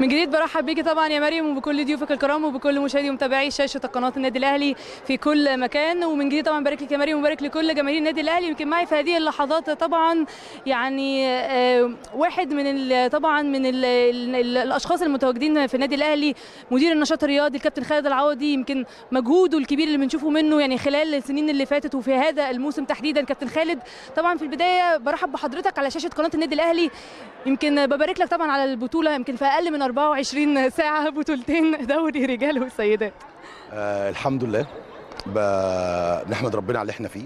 من جديد برحب بيكي طبعا يا مريم وبكل ضيوفك الكرام وبكل مشاهدي ومتابعي شاشه قناه النادي الاهلي في كل مكان. ومن جديد طبعا بارك لك يا مريم وبارك لكل جماهير النادي الاهلي. يمكن معي في هذه اللحظات طبعا يعني واحد من طبعا من الاشخاص المتواجدين في النادي الاهلي، مدير النشاط الرياضي الكابتن خالد العوضي. يمكن مجهوده الكبير اللي بنشوفه منه يعني خلال السنين اللي فاتت وفي هذا الموسم تحديدا. كابتن خالد طبعا في البدايه برحب بحضرتك على شاشه قناه النادي الاهلي، يمكن ببارك لك طبعا على البطوله، يمكن في اقل من 24 ساعه بطولتين دوري رجال وسيدات. الحمد لله، بنحمد ربنا على اللي احنا فيه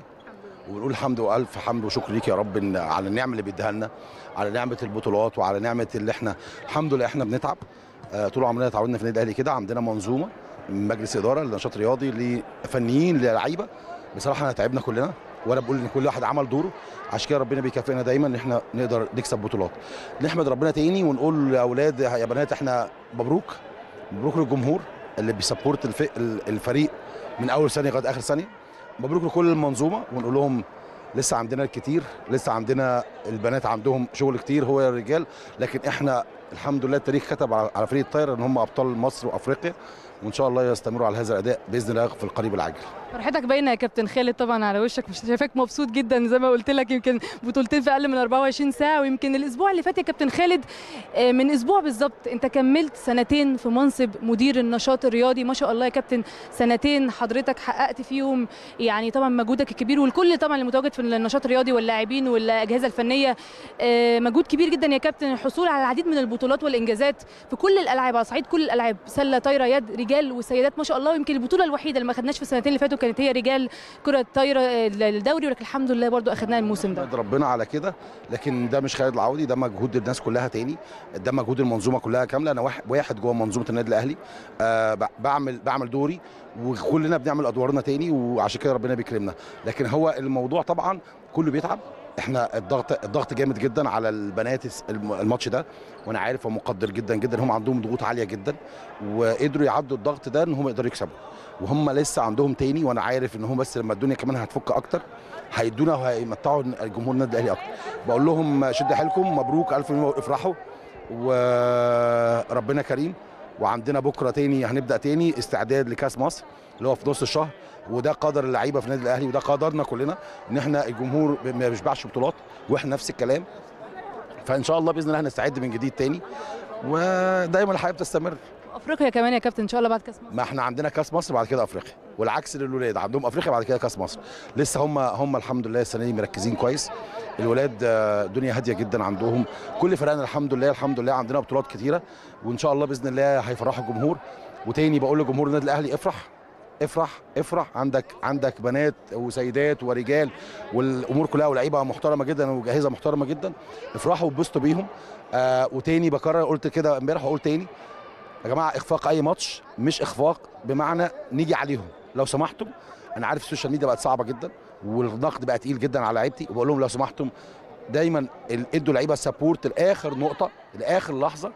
ونقول الحمد والف حمد وشكر ليك يا رب على النعمه اللي بيديها لنا، على نعمه البطولات وعلى نعمه اللي احنا الحمد لله احنا بنتعب طول عمرنا. اتعودنا في النادي الاهلي كده، عندنا منظومه من مجلس اداره لنشاط رياضي لفنيين للعيبه. بصراحه احنا تعبنا كلنا، وانا بقول ان كل واحد عمل دوره، عشان كده ربنا بيكافئنا دايما ان احنا نقدر نكسب بطولات. نحمد ربنا تاني ونقول لاولاد يا بنات احنا مبروك، مبروك للجمهور اللي بيسبورت الفريق من اول ثانيه لغايه اخر ثانيه، مبروك لكل المنظومه، ونقول لهم لسه عندنا الكتير، لسه عندنا البنات عندهم شغل كتير هو يا الرجال، لكن احنا الحمد لله التاريخ كتب على فريق الطايره ان هم ابطال مصر وافريقيا، وان شاء الله يستمروا على هذا الاداء باذن الله في القريب العاجل. فرحتك باينه يا كابتن خالد طبعا على وشك، مش شايفاك مبسوط جدا زي ما قلت لك، يمكن بطولتين في اقل من 24 ساعه. ويمكن الاسبوع اللي فات يا كابتن خالد من اسبوع بالظبط انت كملت سنتين في منصب مدير النشاط الرياضي، ما شاء الله يا كابتن، سنتين حضرتك حققت فيهم يعني طبعا مجهودك الكبير، والكل طبعا اللي متواجد في النشاط الرياضي واللاعبين والاجهزه الفنيه مجهود كبير جدا يا كابتن، الحصول على العديد من البطولات والانجازات في كل الالعاب، على صعيد كل الالعاب، سله، طايره، يد، رجال وسيدات ما شاء الله. ويمكن البطوله الوحيده اللي ما خدناش في السنتين اللي فاتوا كانت هي رجال كره الطايره الدوري، ولكن الحمد لله برضو اخدناها الموسم ده. ربنا على كده، لكن ده مش خالد العوضي، ده مجهود الناس كلها تاني، ده مجهود المنظومه كلها كامله. انا واحد جوه منظومه النادي الاهلي بعمل دوري، وكلنا بنعمل ادوارنا تاني، وعشان كده ربنا بيكرمنا. لكن هو الموضوع طبعا كله بيتعب، احنا الضغط جامد جدا على البنات الماتش ده، وانا عارف ومقدر جدا جدا هم عندهم ضغوط عاليه جدا، وقدروا يعدوا الضغط ده ان هم يقدروا يكسبوا، وهم لسه عندهم تاني، وانا عارف ان هم بس لما الدنيا كمان هتفك اكتر هيدونا وهيمتعوا الجمهور النادي الاهلي اكتر. بقول لهم شد حيلكم، مبروك، الف مبروك، افرحوا وربنا كريم. وعندنا بكره تاني هنبدا تاني استعداد لكاس مصر اللي هو في نص الشهر، وده قدر اللعيبه في النادي الاهلي، وده قدرنا كلنا ان احنا الجمهور ما بيشبعش بطولات، واحنا نفس الكلام. فان شاء الله باذن الله هنستعد من جديد تاني، ودايما الحياه بتستمر. افريقيا كمان يا كابتن ان شاء الله بعد كاس مصر، ما احنا عندنا كاس مصر بعد كده افريقيا، والعكس للولاد عندهم افريقيا بعد كده كاس مصر. لسه هم الحمد لله السنه دي مركزين كويس، الولاد الدنيا هاديه جدا عندهم، كل فرقنا الحمد لله عندنا بطولات كتيره، وان شاء الله باذن الله هيفرحوا الجمهور. وتاني بقول لجمهور النادي الاهلي افرح افرح افرح، عندك بنات وسيدات ورجال والامور كلها، ولاعيبه محترمه جدا وجاهزه محترمه جدا، افرحوا وبسطوا بيهم. وتاني بكرر، قلت كده امبارح وقلت تاني يا جماعه، اخفاق اي ماتش مش اخفاق بمعنى نيجي عليهم لو سمحتم. انا عارف السوشيال ميديا بقت صعبه جدا والنقد بقى تقيل جدا على لعيبتي، وبقول لهم لو سمحتم دايما ادوا لعيبه سبورت لاخر نقطه لاخر لحظه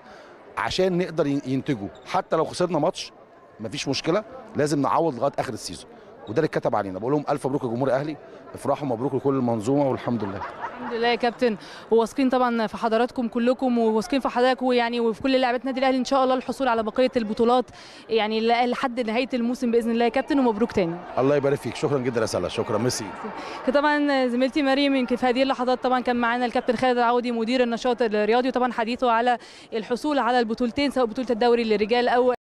عشان نقدر ينتجوا، حتى لو خسرنا ماتش مفيش مشكله، لازم نعوض لغايه اخر السيزون، وده اللي اتكتب علينا. بقول لهم الف مبروك للجمهور الاهلي، افرحوا، مبروك لكل المنظومه، والحمد لله. الحمد لله يا كابتن، وواثقين طبعا في حضراتكم كلكم، وواثقين في حضرتك ويعني وفي كل لاعبات النادي الاهلي ان شاء الله الحصول على بقيه البطولات يعني لحد نهايه الموسم باذن الله يا كابتن، ومبروك تاني. الله يبارك فيك، شكرا جدا يا سلا، شكرا، ميرسي. طبعا زميلتي مريم يمكن في هذه اللحظات طبعا كان معانا الكابتن خالد العوضي مدير النشاط الرياضي، وطبعا حديثه على الحصول على البطولتين سواء بطوله الدوري للرجال او